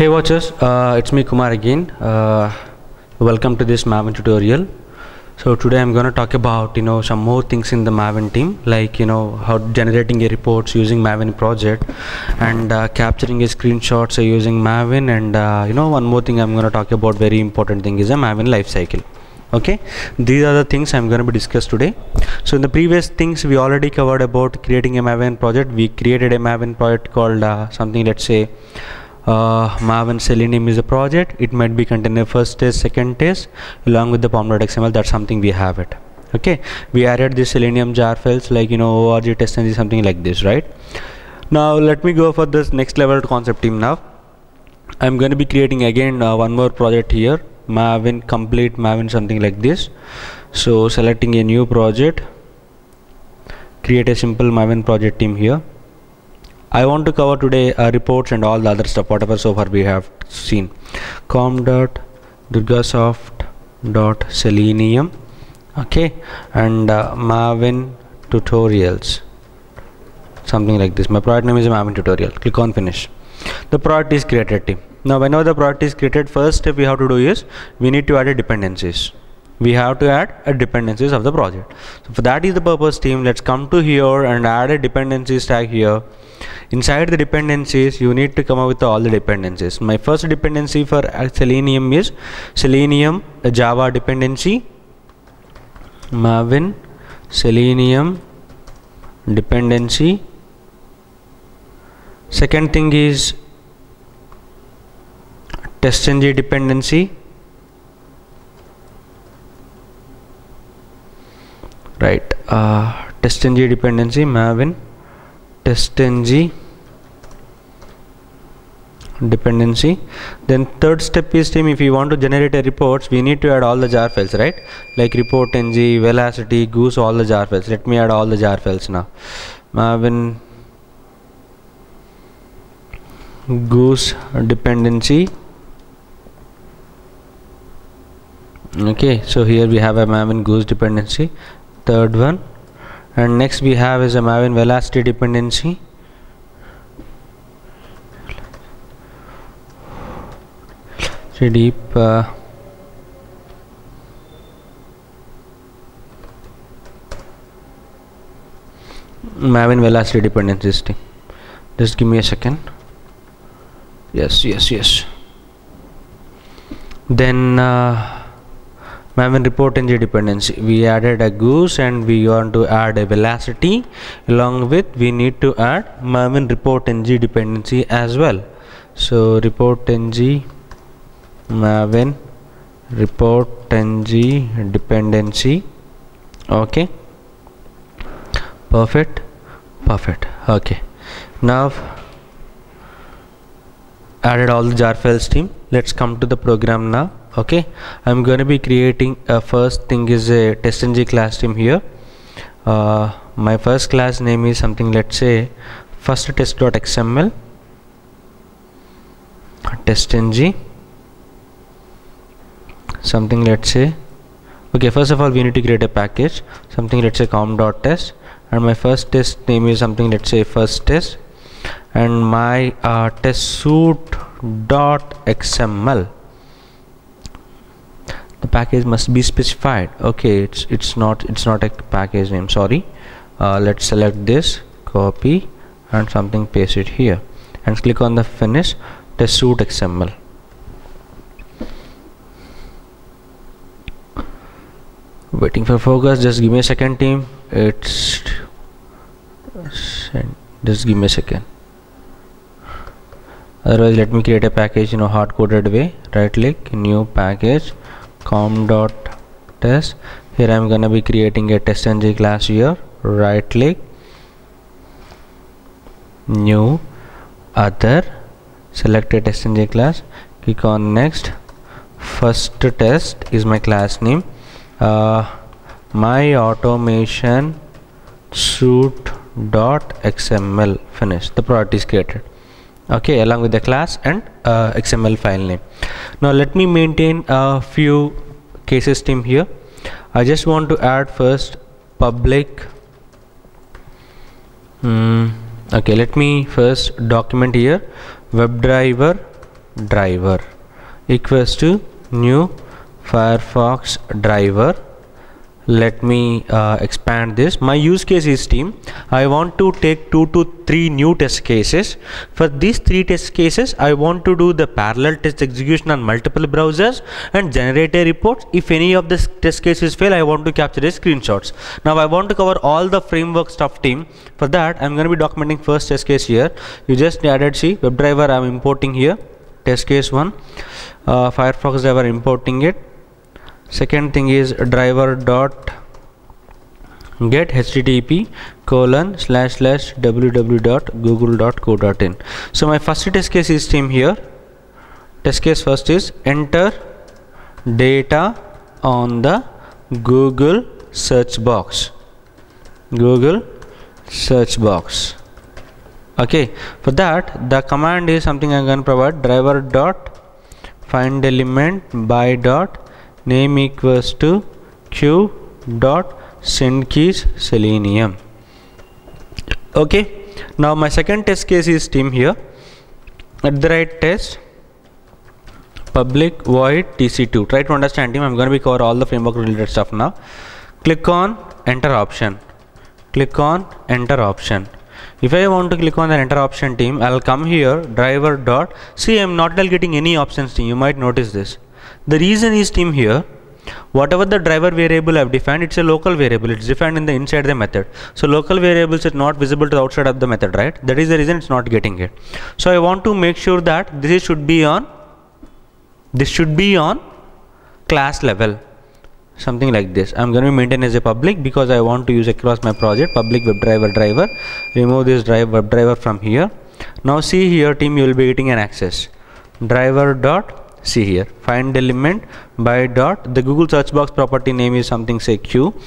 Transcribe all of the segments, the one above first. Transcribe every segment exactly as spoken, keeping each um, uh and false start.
Hey watchers, uh, it's me Kumar again. Uh, welcome to this Maven tutorial. So today I'm going to talk about you know some more things in the Maven team, like you know how generating a reports using Maven project, and uh, capturing a screenshots using Maven, and uh, you know one more thing I'm going to talk about, very important thing, is a Maven lifecycle. Okay, these are the things I'm going to be discussed today. So in the previous things we already covered about creating a Maven project. We created a Maven project called uh, something, let's say uh, Maven Selenium is a project. It might be contain a first test, second test, along with the pom.xml. That's something we have it. Okay, we added the Selenium jar files like you know org, TestNG, something like this, right? Now let me go for this next level concept team. Now I'm going to be creating again uh, one more project here, Maven complete Maven, something like this. So selecting a new project, create a simple Maven project team here. I want to cover today uh, reports and all the other stuff whatever so far we have seen. com dot durgasoft dot selenium, okay, and uh, Maven tutorials, something like this. My project name is Maven tutorial. Click on finish. The project is created team. Now whenever the product is created, first step we have to do is we need to add a dependencies. We have to add a dependencies of the project. So for that is the purpose team. Let's come to here and add a dependencies tag here. Inside the dependencies you need to come up with all the dependencies. My first dependency for Selenium is Selenium a Java dependency, Maven Selenium dependency. Second thing is TestNG dependency, right? Uh, TestNG dependency, Maven TestNG dependency. Then third step is team, if you want to generate a reports, we need to add all the jar files, right? Like ReportNG, Velocity, Goose, all the jar files. Let me add all the jar files now. Maven Goose dependency. Okay, so here we have a Maven Goose dependency, third one, and next we have is a Maven Velocity dependency. So deep uh, Maven Velocity dependencies. Just give me a second. Yes, yes, yes. Then. Uh, Maven ReportNG dependency, we added a Goose and we want to add a Velocity, along with we need to add Maven ReportNG dependency as well. So ReportNG Maven ReportNG dependency. Okay, perfect, perfect. Okay, now added all the jar files team. Let's come to the program now. Okay, I'm going to be creating a first thing is a TestNG class team here. Uh, my first class name is something, let's say first test.xml TestNG something, let's say. Okay, first of all we need to create a package, something let's say com.test, and my first test name is something let's say first test, and my uh, test suite.xml. The package must be specified. Okay, it's it's not it's not a package name, sorry. Uh, let's select this, copy, and something paste it here, and click on the finish. Test suite X M L. Waiting for focus. Just give me a second, team. It's just give me a second. Otherwise, let me create a package. You know, hard coded way. Right click, new package. com.test. Here I'm gonna be creating a TestNG class here. Right click, new, other, select a TestNG class, click on next. First test is my class name. Uh, my automation suite.xml. Finish. The product is created. Okay, along with the class and uh, X M L file name. Now let me maintain a few cases team here. I just want to add first public. Mm, okay, let me first document here WebDriver driver equals to new Firefox driver. Let me uh, expand this. My use case is team. I want to take two to three new test cases. For these three test cases, I want to do the parallel test execution on multiple browsers and generate a report. If any of the test cases fail, I want to capture the screenshots. Now I want to cover all the framework stuff team. For that, I'm going to be documenting first test case here. You just added see WebDriver. I'm importing here test case one. Uh, Firefox driver, importing it. Second thing is driver dot get http colon slash slash www dot google dot co dot in. So my first test case is team here. Test case first is enter data on the Google search box. Google search box. Okay. For that, the command is something I'm gonna provide driver dot find element by dot name equals to q dot send keys selenium. Okay, now my second test case is team here. At the right test public void T C two. Try to understand team. I'm going to be cover all the framework related stuff now. Click on enter option. Click on enter option. If I want to click on the enter option team, I'll come here driver dot. See, I'm not getting any options team. You might notice this. The reason is team here, whatever the driver variable I've defined, it's a local variable. It's defined in the inside the method. So local variables is not visible to the outside of the method, right? That is the reason it's not getting it. So I want to make sure that this should be on, this should be on class level, something like this. I'm going to maintain as a public because I want to use across my project. Public WebDriver driver. Remove this driver WebDriver from here. Now see here team, you will be getting an access. Driver dot see here find element by dot the Google search box property name is something say q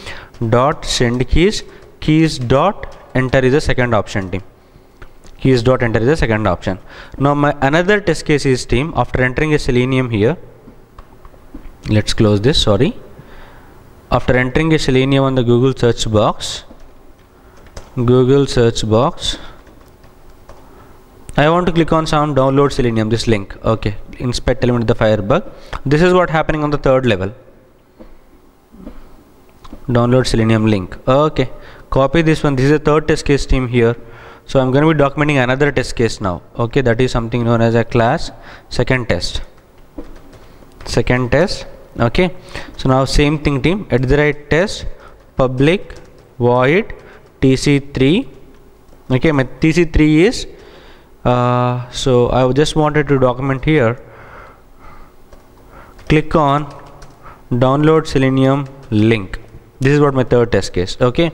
dot send keys keys dot enter is the second option team. Keys dot enter is the second option. Now my another test case is team after entering a selenium here. Let's close this. Sorry. After entering a selenium on the Google search box, Google search box. I want to click on some download selenium, this link. Okay, inspect element of the firebug. This is what happening on the third level. Download selenium link. Okay, copy this one. This is a third test case team here. So I'm going to be documenting another test case now. Okay, that is something known as a class second test. Second test. Okay, so now same thing team at the right test public void T C three. Okay, my T C three is Uh, so I just wanted to document here. Click on download selenium link. This is what my third test case. Okay,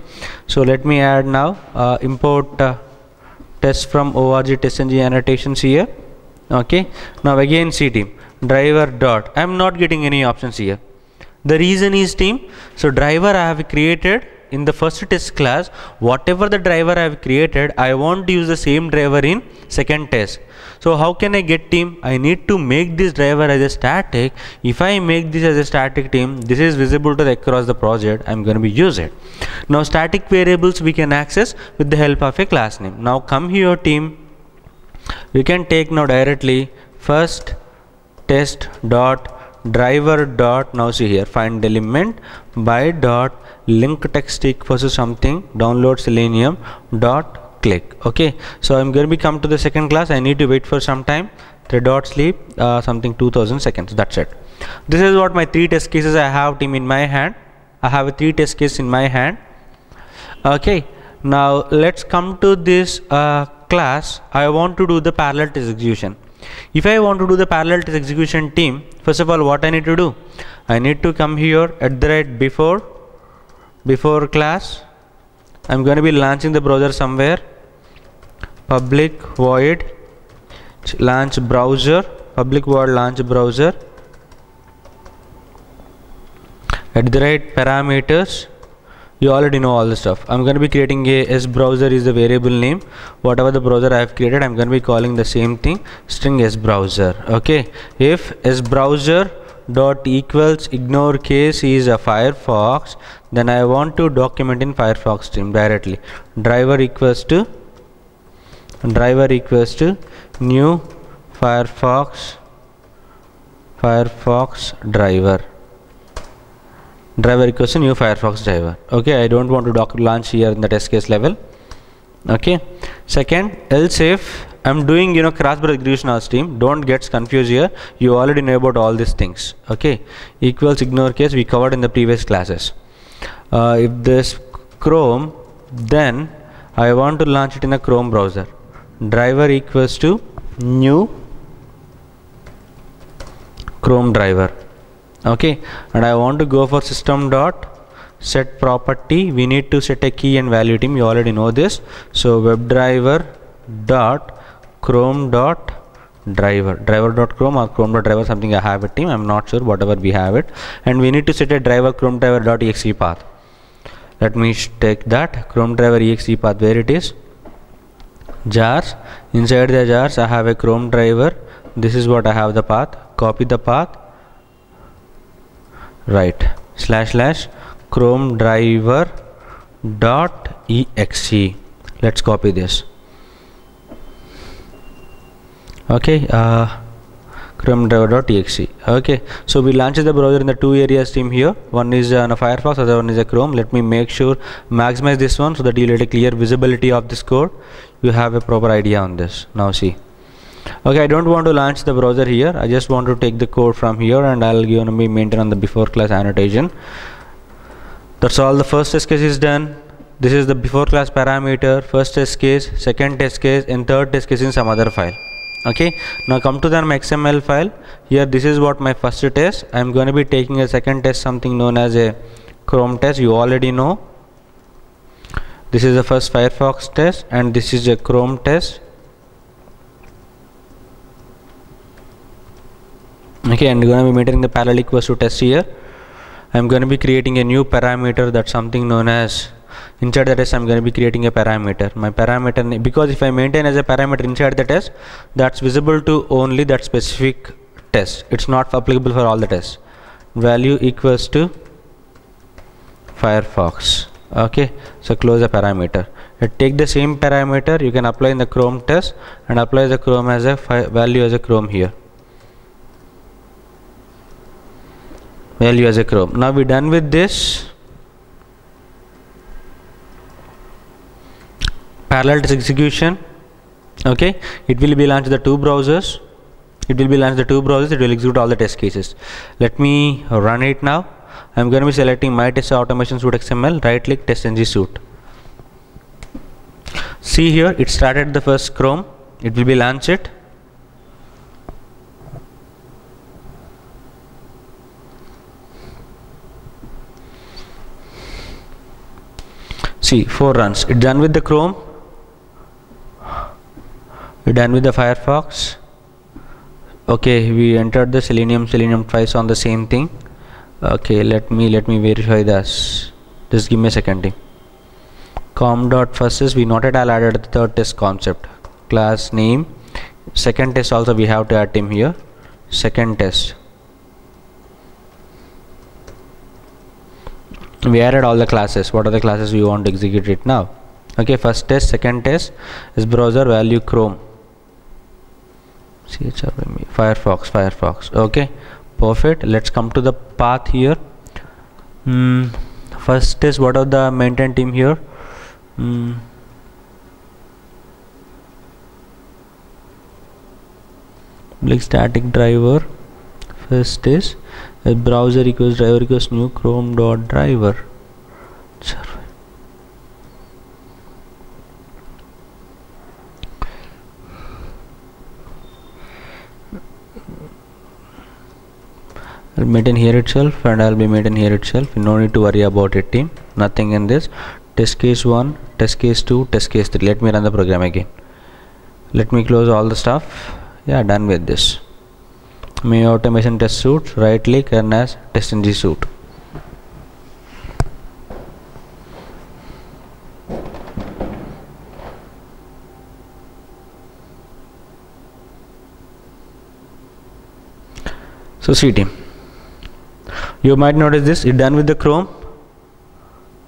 so let me add now uh, import uh, test from org testng annotations here. Okay, now again see team driver dot. I'm not getting any options here. The reason is team, so driver I have created in the first test class. Whatever the driver I have created, I want to use the same driver in second test. So how can I get team? I need to make this driver as a static. If I make this as a static team, this is visible to the across the project. I'm going to be use it. Now static variables we can access with the help of a class name. Now come here team. We can take now directly first test dot driver dot. Now see here find element by dot link text equals to something download selenium dot click. Okay, so I'm going to be come to the second class. I need to wait for some time. Thread dot sleep uh, something two thousand seconds. That's it. This is what my three test cases I have team in my hand. I have a three test case in my hand. Okay, now let's come to this uh, class. I want to do the parallel test execution. If I want to do the parallel test execution team, first of all what I need to do, I need to come here at the right before before class. I'm going to be launching the browser somewhere. Public void launch browser. Public void launch browser. At the right parameters. You already know all the stuff. I'm going to be creating a s browser is the variable name. Whatever the browser I have created, I'm going to be calling the same thing string s browser. Okay, if s browser dot equals ignore case is a Firefox, then I want to document in Firefox stream directly. Driver equals to driver equals to new Firefox Firefox driver driver equals new Firefox driver. Okay, I don't want to doc launch here in the test case level. Okay, second, else if I'm doing, you know, cross-browser aggregation or stream, don't get confused here. You already know about all these things. Okay, equals ignore case we covered in the previous classes. Uh, if this Chrome, then I want to launch it in a Chrome browser. Driver equals to new Chrome driver. Okay, and I want to go for system dot set property. We need to set a key and value team. You already know this. So webdriver dot Chrome dot driver driver dot Chrome or Chrome dot driver, something I have a team, I'm not sure, whatever we have it, and we need to set a driver Chrome driver dot exe path. Let me take that Chrome driver exe path, where it is, jars. Inside the jars I have a Chrome driver. This is what I have the path. Copy the path, right, slash slash Chrome driver dot exe. Let's copy this. Okay, uh, Chrome driver.exe. Okay, so we launched the browser in the two areas team here. One is on a Firefox, other one is a Chrome. Let me make sure maximize this one so that you get a clear visibility of this code. You have a proper idea on this. Now see. Okay, I don't want to launch the browser here. I just want to take the code from here, and I'll give me maintain on the before class annotation. That's all. The first test case is done. This is the before class parameter. First test case, second test case, and third test case in some other file. Okay, now come to the X M L file. Here this is what my first test. I am going to be taking a second test, something known as a Chrome test. You already know this is the first Firefox test, and this is a Chrome test. Okay, and going to be maintaining the parallel equals to test here. I am going to be creating a new parameter, that's something known as, inside the test I'm going to be creating a parameter. My parameter, because if I maintain as a parameter inside the test, that's visible to only that specific test. It's not applicable for all the tests. Value equals to Firefox. Okay, so close the parameter. I take the same parameter you can apply in the Chrome test and apply the Chrome as a value as a Chrome here. Value as a Chrome. Now we're done with this. Parallel test execution. Okay, it will be launched the two browsers. It will be launched the two browsers. It will execute all the test cases. Let me run it now. I'm going to be selecting my test automation suite X M L. Right click TestNG suite. See here, it started the first Chrome. It will be launched. See, four runs. It's done with the Chrome. We're done with the Firefox. Okay, we entered the Selenium, Selenium twice on the same thing. Okay, let me let me verify this. Just give me a second thing. Com dot first is we not at all added the third test concept. Class name. Second test also we have to add him here. Second test. We added all the classes. What are the classes we want to execute it now? Okay, first test, second test is browser value Chrome. C H R M E Firefox, Firefox. Okay, perfect. Let's come to the path here. Mm, first test, what are the maintain team here? Mm. Public static driver. First is a browser equals driver equals new Chrome dot driver. I'll maintain here itself, and I'll be maintain here itself. No need to worry about it, team. Nothing in this. Test case one, test case two, test case three. Let me run the program again. Let me close all the stuff. Yeah, done with this. My automation test suite, right click and as TestNG suite. So see team, you might notice this, it's done with the Chrome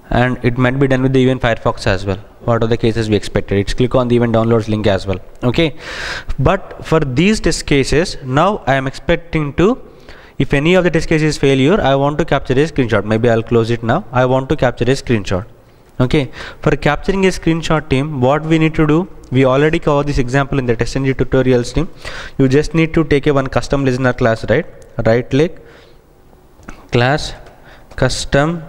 and it might be done with the even Firefox as well. What are the cases we expected? It's click on the event downloads link as well. Okay, but for these test cases now I am expecting to If any of the test cases failure, I want to capture a screenshot. Maybe I'll close it now. I want to capture a screenshot. Okay, for capturing a screenshot team, what we need to do, we already covered this example in the TestNG tutorials team. You just need to take a one custom listener class, right? Right click, class, custom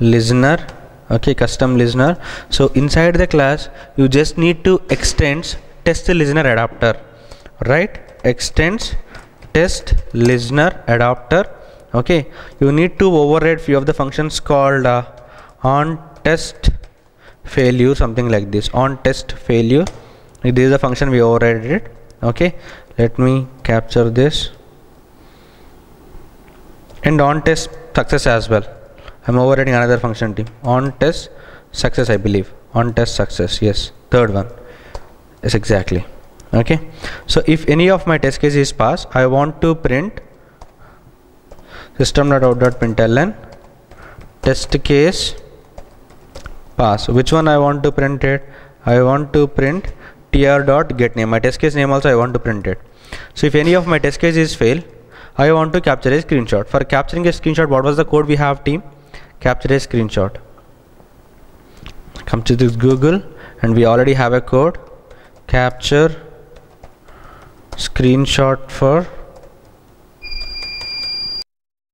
listener. Okay, custom listener. So inside the class, you just need to extend test listener adapter, right? Extends test listener adapter. Okay, you need to override few of the functions called uh, on test failure, something like this. On test failure, this is the function we overrided it. Okay, let me capture this, and on test success as well. I'm overriding another function team. On test success, I believe. On test success, yes, third one. Yes, exactly. Okay, so if any of my test case is passed, I want to print system dot out dot println test case pass. Which one I want to print it? I want to print tr.getName. My test case name also I want to print it. So if any of my test case is fail, I want to capture a screenshot. For capturing a screenshot, what was the code we have, team? Capture a screenshot. Come to this Google, and we already have a code. Capture screenshot for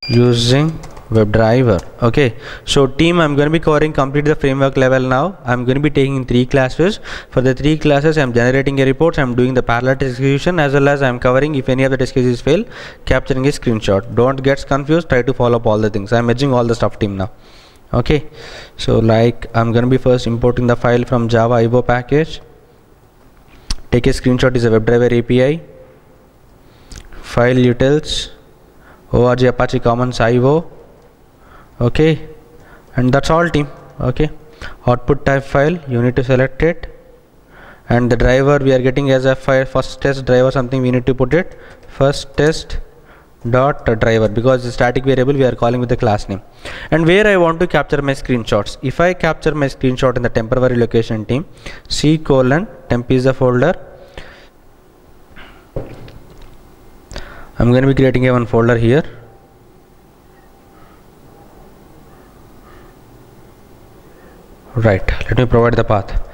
using WebDriver. Okay, so team, I'm going to be covering complete the framework level now. I'm going to be taking three classes. For the three classes, I'm generating a report, I'm doing the parallel test execution, as well as I'm covering if any of the test cases fail, capturing a screenshot. Don't get confused, try to follow up all the things. I'm merging all the stuff, team, now. Okay, so like I'm going to be first importing the file from Java I V O package. Take a screenshot is a WebDriver A P I. File utils, org Apache Commons I V O. Okay, and that's all, team. Okay, output type file, you need to select it, and the driver we are getting as a file first test driver, something we need to put it first test dot driver, because the static variable we are calling with the class name. And where I want to capture my screenshots, if I capture my screenshot in the temporary location, team, c colon temp is the folder. I'm going to be creating a one folder here. Right, let me provide the path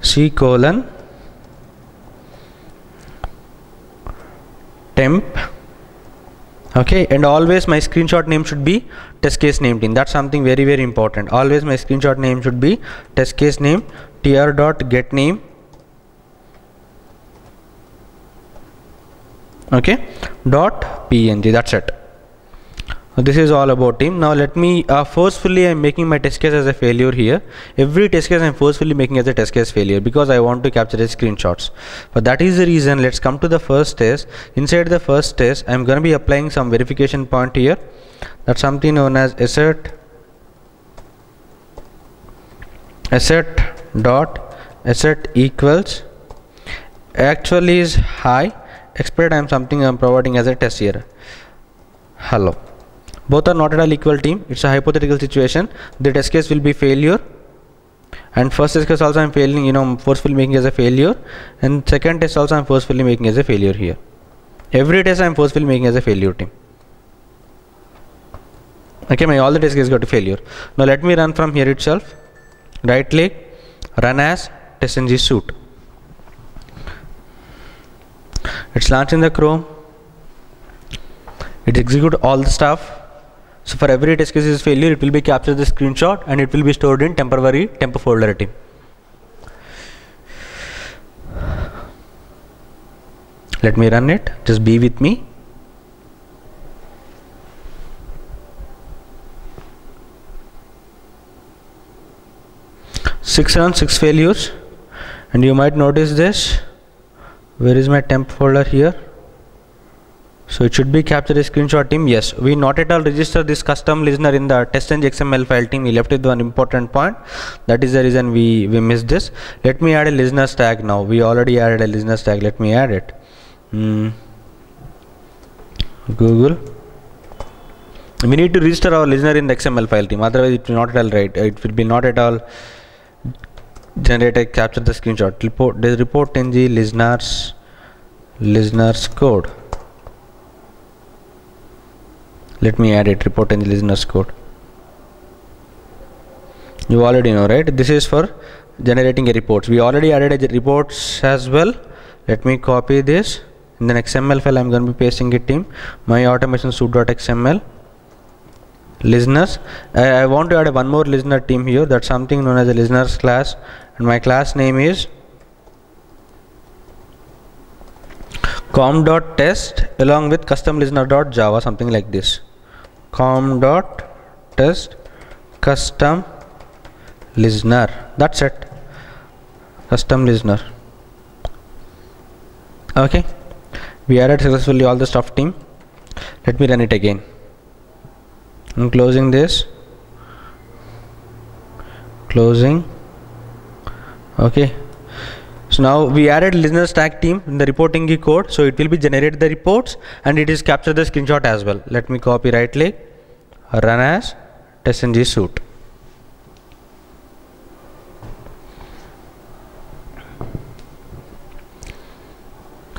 c colon temp. Okay, and always my screenshot name should be test case name, team. That's something very very important. Always my screenshot name should be test case name tr dot get name. Okay, dot png. That's it. This is all about, team. Now let me uh, forcefully, I'm making my test case as a failure here. Every test case I'm forcefully making as a test case failure, because I want to capture the screenshots. But that is the reason. Let's come to the first test. Inside the first test, I'm going to be applying some verification point here. That's something known as assert assert dot assert equals actually is high expert. I'm something I'm providing as a test here. Hello. Both are not at all equal, team. It's a hypothetical situation. The test case will be failure, and first test case also I'm failing, you know, forcefully making as a failure, and second test also I'm forcefully making as a failure here. Every test I'm forcefully making as a failure, team. Okay, my all the test cases go to failure. Now let me run from here itself. Right click, run as TestNG suite. It's launched in the Chrome. It execute all the stuff. So for every test case failure, it will be captured the screenshot, and it will be stored in temporary temp folder, team. Let me run it. Just be with me. Six runs, six failures, and you might notice this. Where is my temp folder here? So it should be captured a screenshot, team. Yes, we not at all register this custom listener in the TestNG X M L file, team. We left it with one important point. That is the reason we, we missed this. Let me add a listener tag now. We already added a listener tag. Let me add it. Mm. Google. We need to register our listener in the X M L file, team. Otherwise, it will not at all write. It will be not at all generate a capture the screenshot. Report the ReportNG listeners listeners code. Let me add it, ReportNG listeners code. You already know, right? This is for generating a reports. We already added a reports as well. Let me copy this in the X M L file. I'm going to be pasting it in my automation suite.xml. Listeners, I, I want to add one more listener team here. That's something known as a listeners class, and my class name is com.test along with custom listener.java, something like this. com.test custom listener. That's it. Custom listener. Okay. We added successfully all the stuff team. Let me run it again. I'm closing this. Closing. Okay. So now we added listener stack team in the reporting code, so it will be generate the reports and it is capture the screenshot as well. Let me copy right click, run as TestNG suite.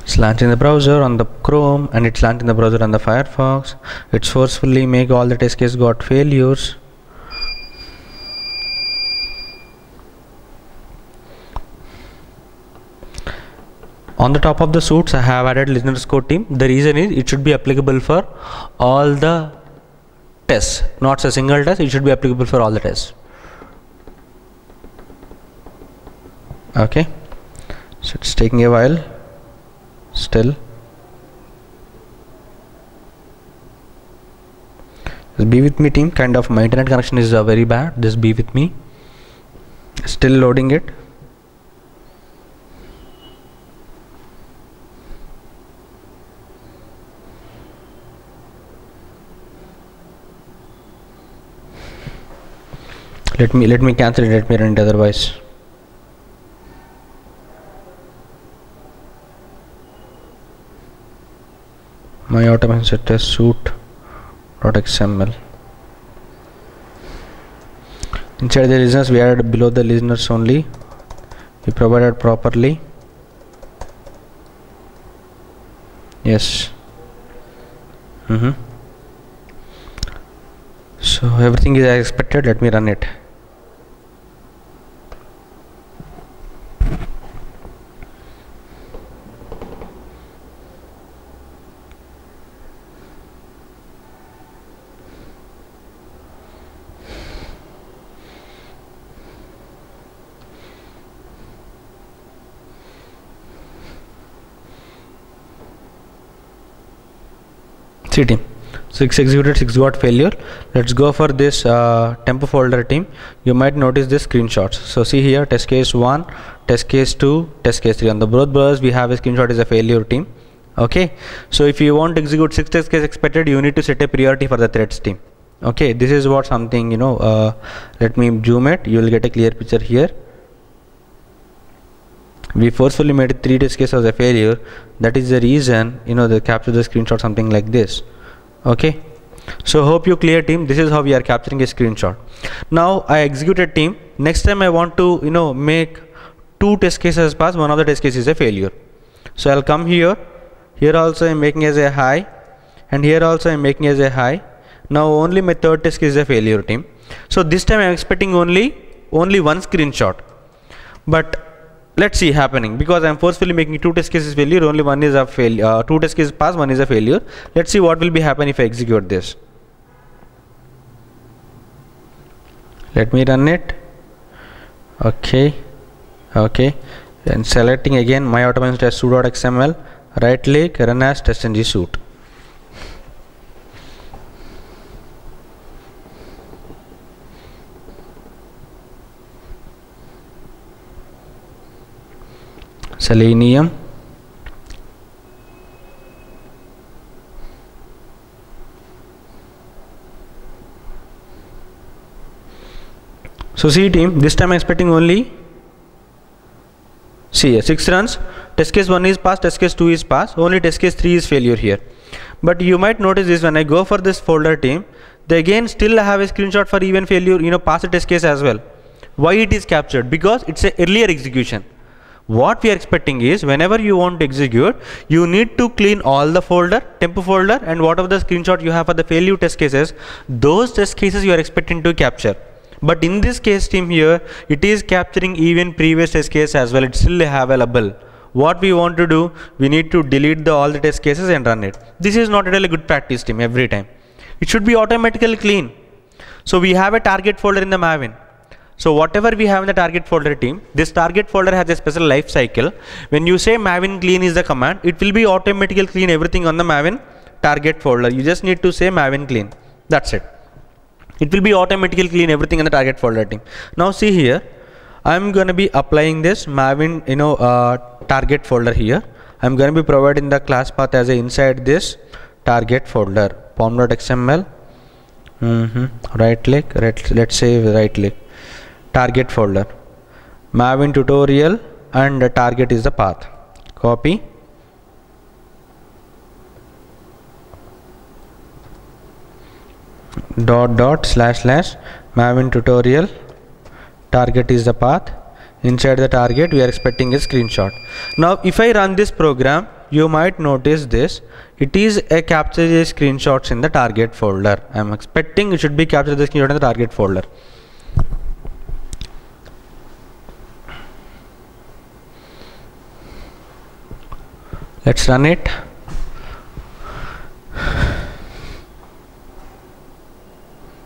It's launching the browser on the Chrome and it's launching the browser on the Firefox. It's forcefully make all the test case got failures. On the top of the suits, I have added listener code team. The reason is it should be applicable for all the tests, not a single test. It should be applicable for all the tests. Okay, so it's taking a while still. Just be with me, team. Kind of my internet connection is uh, very bad. Just be with me. Still loading it. Let me let me cancel it, let me run it otherwise. My automation set test suite.xml. Inside the listeners, we added below the listeners only. We provided properly. Yes. Mm-hmm. So everything is as expected, let me run it. See team, six executed, six got failure. Let's go for this uh, tempo folder team. You might notice this screenshots. So see here, test case one, test case two, test case three. On the both brothers we have a screenshot is a failure team. Okay, so if you want to execute six test case expected, you need to set a priority for the threads team. Okay, this is what something, you know, uh, let me zoom it. You will get a clear picture here. We forcefully made three test cases as a failure. That is the reason, you know, they capture the screenshot something like this. Okay, so hope you clear team. This is how we are capturing a screenshot. Now I executed team. Next time I want to, you know, make two test cases pass. One of the test cases is a failure. So I'll come here. Here also I'm making as a high, and here also I'm making as a high. Now only my third test case is a failure team. So this time I'm expecting only only one screenshot. But let's see happening, because I am forcefully making two test cases failure, only one is a failure, uh, two test cases pass, one is a failure. Let's see what will be happen if I execute this. Let me run it. Okay, okay, and selecting again my automation test suite.xml, right click, run as TestNG suite. Selenium. So see team, this time I'm expecting only see uh, six runs. Test case one is passed, test case two is passed, only test case three is failure here. But you might notice this, when I go for this folder team, they again still have a screenshot for even failure, you know, pass the test case as well. Why it is captured? Because it's a earlier execution. what we are expecting is whenever you want to execute, you need to clean all the folder, temp folder, and whatever the screenshot you have for the failure test cases, those test cases you are expecting to capture. But in this case team here, it is capturing even previous test case as well. It's still available. What we want to do, we need to delete the all the test cases and run it. This is not really good practice team every time. It should be automatically clean. So we have a target folder in the Maven. So whatever we have in the target folder team, this target folder has a special life cycle. When you say Maven clean is the command, it will be automatically clean everything on the Maven target folder. You just need to say Maven clean. That's it. It will be automatically clean everything in the target folder team. Now see here, I'm going to be applying this Maven, you know, uh, target folder here. I'm going to be providing the class path as a inside this target folder, pom.xml. Mm-hmm. Right click, right, let's say right click, target folder, Maven tutorial, and the target is the path. Copy. Dot dot slash slash Maven tutorial, target is the path. Inside the target we are expecting a screenshot. Now if I run this program, you might notice this, it is a capture the screenshots in the target folder. I am expecting it should be capture the screenshot in the target folder. Let's run it.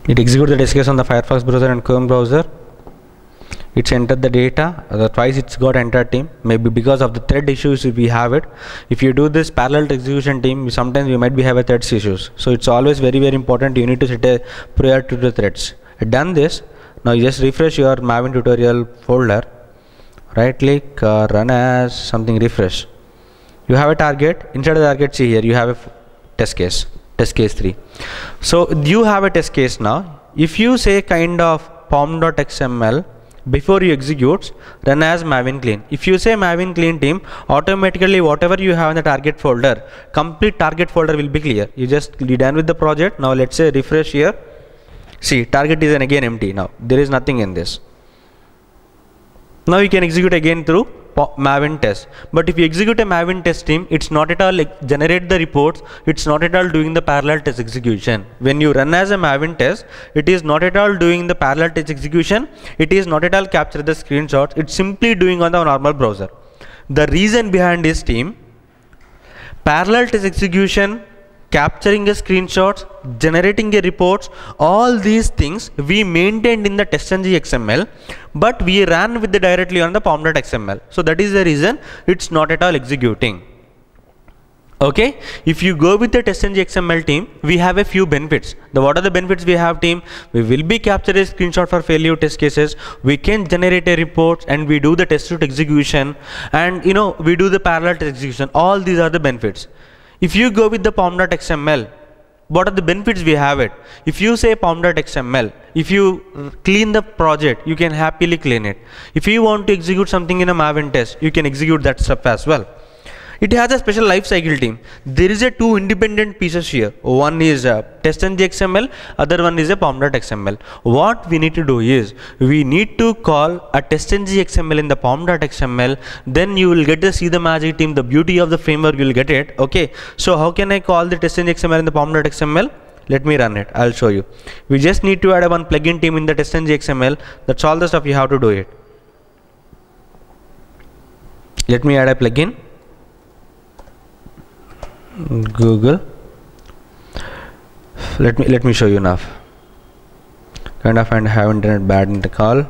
It executes the test case on the Firefox browser and Chrome browser. It's entered the data, uh, twice it's got entered team, maybe because of the thread issues we have it. If you do this parallel execution team, sometimes you might be have a threads issues. So it's always very very important, you need to set a prior to the threads. Done this, now you just refresh your Maven tutorial folder, right click, uh, run as something refresh. You have a target, inside the target see here, you have a test case, test case three. So you have a test case now, if you say kind of pom.xml, before you execute, run as Maven clean. If you say Maven clean team, automatically whatever you have in the target folder, complete target folder will be clear. You just be done with the project. Now let's say refresh here. See, target is again empty now. There is nothing in this. Now you can execute again through Maven test. But if you execute a Maven test team, it's not at all like generate the reports, it's not at all doing the parallel test execution. When you run as a Maven test, it is not at all doing the parallel test execution, it is not at all capture the screenshots, it's simply doing on the normal browser. The reason behind this team, parallel test execution, capturing a screenshots, generating a reports, all these things we maintained in the TestNG X M L, but we ran with the directly on the pom.xml. So that is the reason it's not at all executing. Okay, if you go with the TestNG X M L team, we have a few benefits. The what are the benefits we have team? We will be capturing a screenshot for failure test cases. We can generate a report and we do the test suite execution, and you know we do the parallel test execution. All these are the benefits. If you go with the pom.xml, what are the benefits we have it? If you say pom.xml, if you clean the project, you can happily clean it. If you want to execute something in a Maven test, you can execute that stuff as well. It has a special lifecycle team. There is a two independent pieces here. One is a TestNG X M L, other one is a pom.xml. What we need to do is, we need to call a TestNG X M L in the pom.xml, then you will get to see the magic team, the beauty of the framework, you will get it. Okay, so how can I call the TestNG X M L in the pom.xml? Let me run it, I'll show you. We just need to add one plugin team in the TestNG X M L, that's all the stuff you have to do it. Let me add a plugin. Google, let me let me show you now. Kind of and have internet bad in the call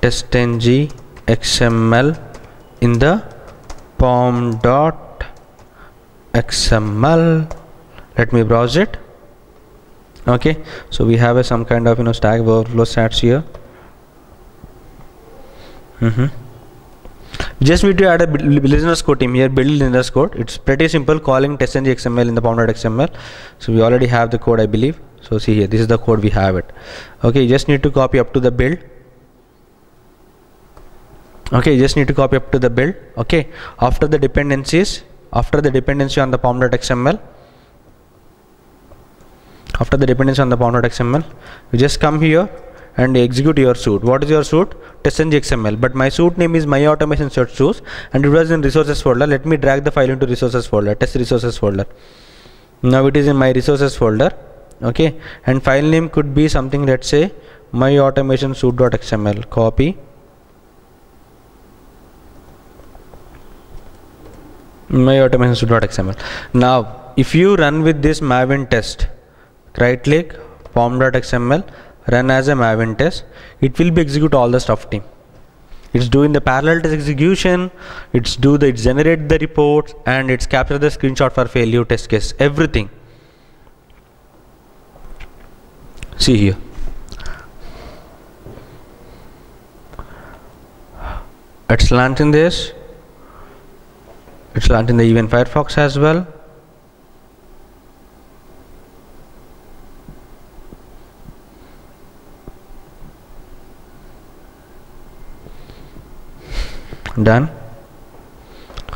TestNG X M L in the pom.xml. Let me browse it. Okay, so we have a, some kind of you know Stack Overflow stats here. Mm-hmm. Just need to add a listener's code team here, build listener's code. It's pretty simple, calling TestNG X M L in the pom.xml. So we already have the code, I believe. So see here, this is the code we have it. Okay, you just need to copy up to the build. Okay, you just need to copy up to the build. Okay, after the dependencies, after the dependency on the pom.xml, after the dependency on the pom.xml, we just come here and execute your suite. What is your suite? TestNG X M L. But my suite name is my automation search source, and it was in resources folder. Let me drag the file into resources folder, test resources folder. Now it is in my resources folder. Okay, and file name could be something, let's say my automation suite.xml. Copy. My automation suite.xml. Now if you run with this Maven test, right click pom.xml, run as a Maven test, it will be execute all the stuff team. It's doing the parallel test execution, it's do the, it generate the reports, and it's capture the screenshot for failure test case, everything. See here. It's launching this. It's launching the event Firefox as well. Done.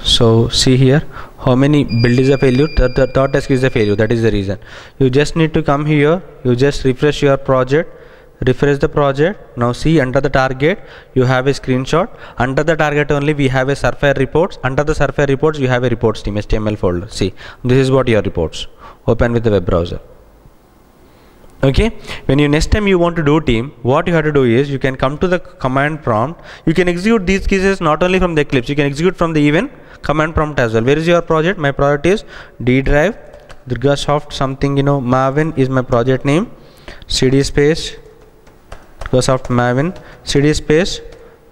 So see here how many build is a failure, the, the third task is a failure. That is the reason. You just need to come here, you just refresh your project, refresh the project. Now see, under the target you have a screenshot. Under the target only we have a survey reports. Under the survey reports you have a reports team H T M L folder. See, this is what your reports. Open with the web browser. Okay, when you next time you want to do team, what you have to do is you can come to the command prompt. You can execute these cases not only from the Eclipse, you can execute from the even command prompt as well. Where is your project? My project is D drive, DurgaSoft something, you know, Maven is my project name. C D space, DurgaSoft Maven, C D space,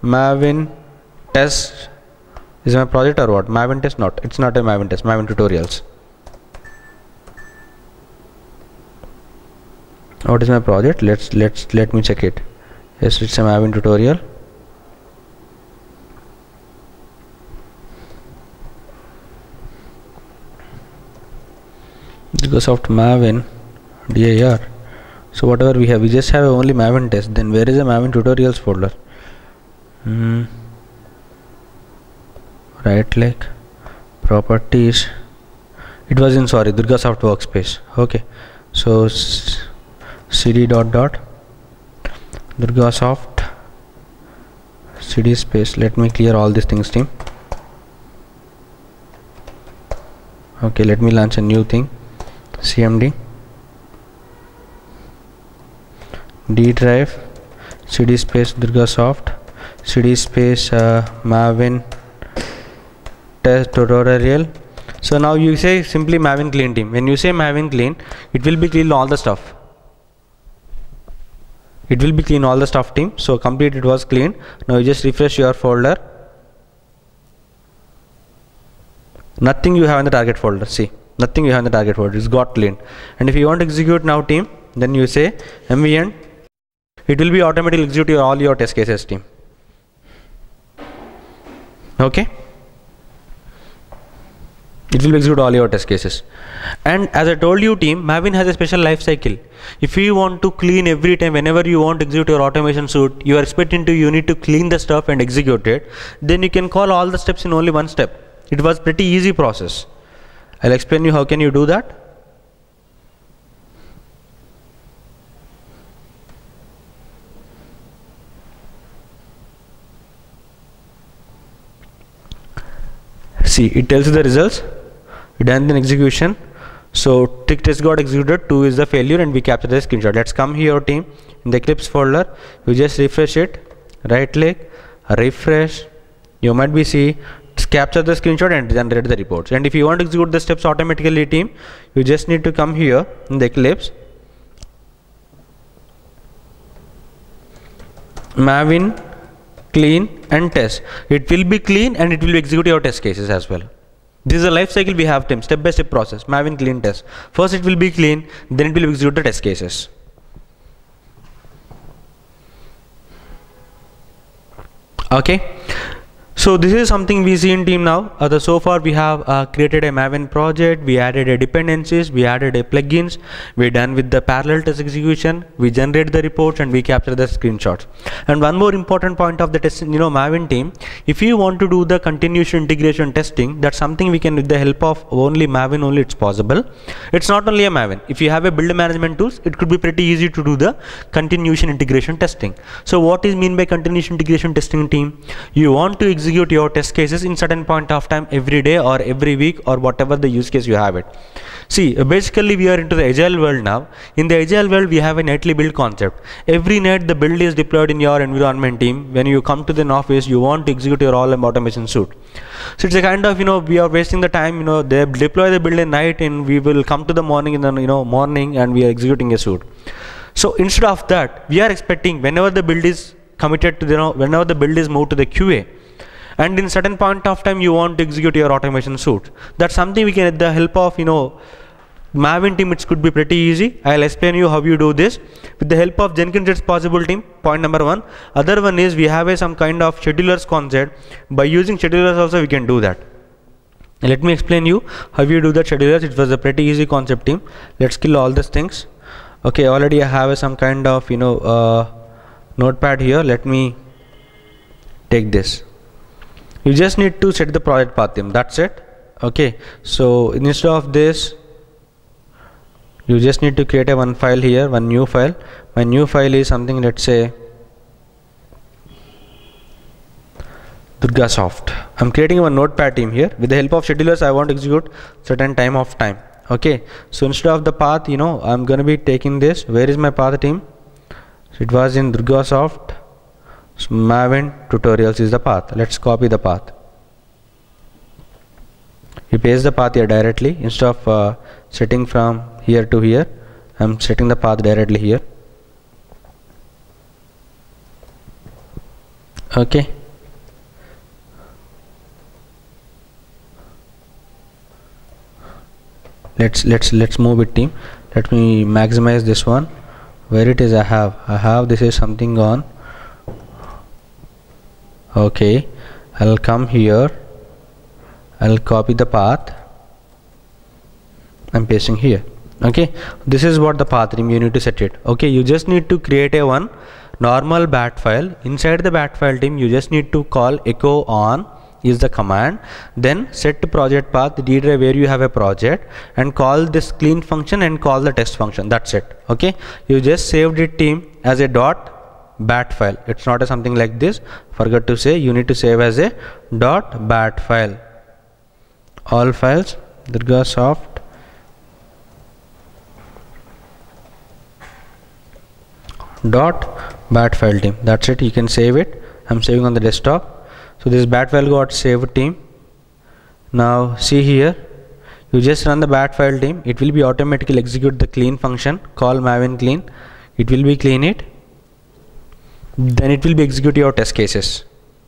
Maven test is my project or what? Maven test, not, it's not a Maven test, Maven tutorials. What is my project? Let's let's let me check it. Yes, it's a Maven tutorial. DurgaSoft Maven dir. So whatever we have, we just have only Maven test. Then where is the Maven tutorials folder? Hmm. Right click, properties. It was in sorry DurgaSoft workspace. Okay. So cd dot dot DurgaSoft cd space. Let me clear all these things team. Okay, let me launch a new thing. Cmd d drive cd space DurgaSoft cd space uh, Maven test tutorial. So now you say simply Maven clean team. When you say Maven clean, it will be clean all the stuff. It will be clean all the stuff team. So complete, it was clean. Now you just refresh your folder. Nothing you have in the target folder. See, nothing you have in the target folder. It's got clean. And if you want to execute now team, then you say mvn. It will be automatically execute your, all your test cases team. Okay. It will execute all your test cases. And as I told you team, Maven has a special life cycle. If you want to clean every time, whenever you want to execute your automation suite, you are expecting to, you need to clean the stuff and execute it, then you can call all the steps in only one step. It was pretty easy process. I'll explain you how can you do that. See, it tells you the results. It ends in execution. So tick test got executed, two is the failure, and we capture the screenshot. Let's come here team, in the Eclipse folder, you just refresh it, right click, refresh, you might be see, capture the screenshot and generate the reports. And if you want to execute the steps automatically team, you just need to come here in the Eclipse, Maven clean and test. It will be clean and it will execute your test cases as well. This is a life cycle we have team, step by step process. Maven clean test. First it will be clean, then it will execute the test cases. Okay. So this is something we see in team now. Uh, the, so far we have uh, created a Maven project, we added a dependencies, we added a plugins, we're done with the parallel test execution, we generate the reports and we capture the screenshots. And one more important point of the test, you know, Maven team, if you want to do the continuous integration testing, that's something we can with the help of only Maven only it's possible. It's not only a Maven. If you have a build management tools, it could be pretty easy to do the continuous integration testing. So what is mean by continuous integration testing team? You want to execute execute your test cases in certain point of time every day or every week or whatever the use case you have it. See, basically we are into the agile world now. In the agile world we have a nightly build concept. Every night the build is deployed in your environment team. When you come to the office you want to execute your all automation suite. So it's a kind of, you know, we are wasting the time, you know, they deploy the build at night and we will come to the morning in the, you know, morning and we are executing a suite. So instead of that we are expecting whenever the build is committed to the, you know, whenever the build is moved to the Q A, and in certain point of time you want to execute your automation suite. That's something we can at the help of, you know, Maven team it could be pretty easy. I'll explain you how you do this. With the help of Jenkins it's possible team, point number one. Other one is we have a some kind of schedulers concept. By using schedulers also we can do that. Let me explain you how you do that schedulers. It was a pretty easy concept team. Let's kill all these things. Okay, already I have a some kind of, you know, uh, notepad here. Let me take this. You just need to set the project path theme, that's it. Okay, so instead of this you just need to create a one file here, one new file. My new file is something, let's say DurgaSoft. I'm creating one notepad theme here. With the help of schedulers I want to execute certain time of time. Okay, so instead of the path, you know, I'm gonna be taking this. Where is my path theme? So it was in DurgaSoft. So Maven tutorials is the path. Let's copy the path. You paste the path here directly instead of uh, setting from here to here. I'm setting the path directly here. Okay. Let's let's let's move it, team. Let me maximize this one. Where it is, I have I have this is something on. Okay, I'll come here, I'll copy the path, I'm pasting here. Okay, this is what the path name you need to set it. Okay, you just need to create a one normal bat file. Inside the bat file team you just need to call echo on is the command, then set to project path redirect where you have a project and call this clean function and call the test function, that's it. Okay, you just saved it team as a dot bat file. It's not a something like this, forgot to say, you need to save as a dot bat file. All files DurgaSoft, dot bat file team, that's it. You can save it. I'm saving on the desktop. So this bat file got saved team. Now see here, you just run the bat file team, it will be automatically execute the clean function, call Maven clean, it will be clean it. Then it will be execute your test cases.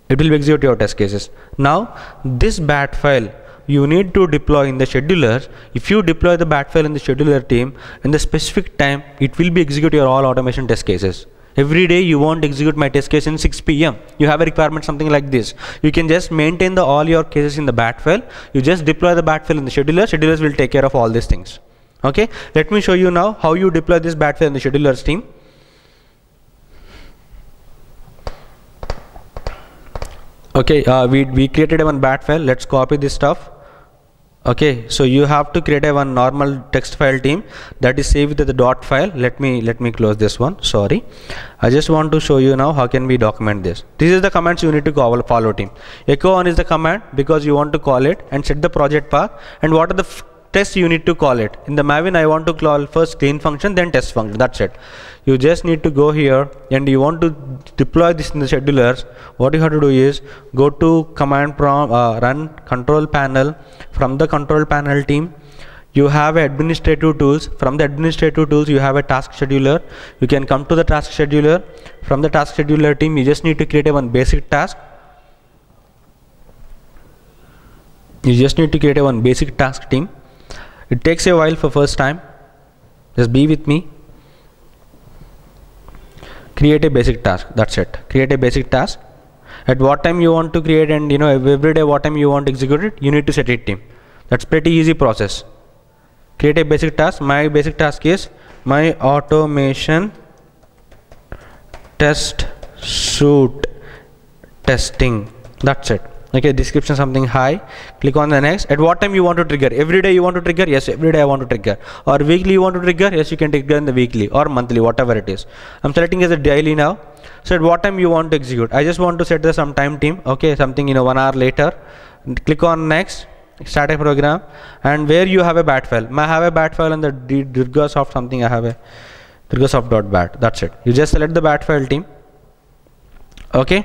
It will be execute your test cases. Now this bat file you need to deploy in the scheduler. If you deploy the bat file in the scheduler team, in the specific time it will be execute your all automation test cases. Every day you want to execute my test case in six P M You have a requirement something like this. You can just maintain the all your cases in the bat file. You just deploy the bat file in the scheduler. Schedulers will take care of all these things. Okay. Let me show you now how you deploy this bat file in the schedulers team. Okay, uh, we, we created one bat file. Let's copy this stuff. Okay, so you have to create a one normal text file team that is saved with the dot file. Let me let me close this one. Sorry, I just want to show you now how can we document this. This is the commands you need to call, follow team. Echo on is the command because you want to call it and set the project path and what are the tests you need to call it. In the Maven I want to call first clean function then test function, that's it. You just need to go here and you want to deploy this in the schedulers. What you have to do is go to command prompt, uh, run control panel. From the control panel team you have administrative tools. From the administrative tools you have a task scheduler. You can come to the task scheduler. From the task scheduler team you just need to create a one basic task. You just need to create a one basic task team. It takes a while for first time, just be with me. Create a basic task, that's it. Create a basic task at what time you want to create, and you know every day what time you want to execute it, you need to set it team. That's pretty easy process. Create a basic task. My basic task is my automation test suite testing. That's it. Okay, description something high. Click on the next. At what time you want to trigger? Every day you want to trigger? Yes, every day I want to trigger. Or weekly you want to trigger? Yes, you can trigger in the weekly or monthly, whatever it is. I'm selecting as a daily now. So at what time you want to execute? I just want to set the some time team. Okay, something you know one hour later. Click on next. Start a program. And where you have a bat file. I have a bat file and the DurgaSoft something. I have a DurgaSoft.bat. That's it. You just select the bat file team. Okay.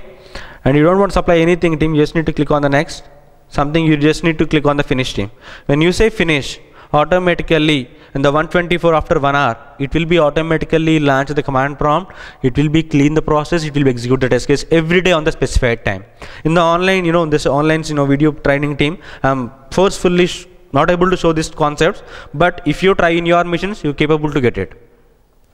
And you don't want to supply anything team, you just need to click on the next. Something you just need to click on the finish team. When you say finish, automatically in the one twenty-four after one hour, it will be automatically launch the command prompt, it will be clean the process, it will be execute the test case every day on the specified time. In the online, you know, this online you know, video training team, I'm forcefully not able to show these concepts, but if you try in your missions, you're capable to get it.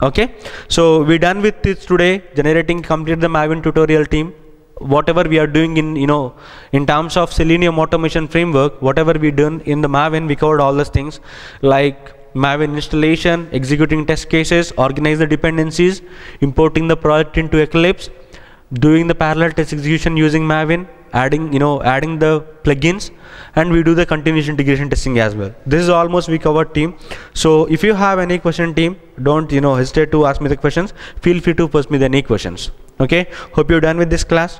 Okay, so we're done with this today, generating complete the Maven tutorial team. Whatever we are doing in you know in terms of Selenium automation framework, whatever we done in the Maven, we covered all those things like Maven installation, executing test cases, organize the dependencies, importing the project into Eclipse, doing the parallel test execution using Maven, adding you know adding the plugins, and we do the continuous integration testing as well. This is almost we covered team. So if you have any question team, don't you know hesitate to ask me the questions. Feel free to post me the any questions. Okay, hope you're done with this class.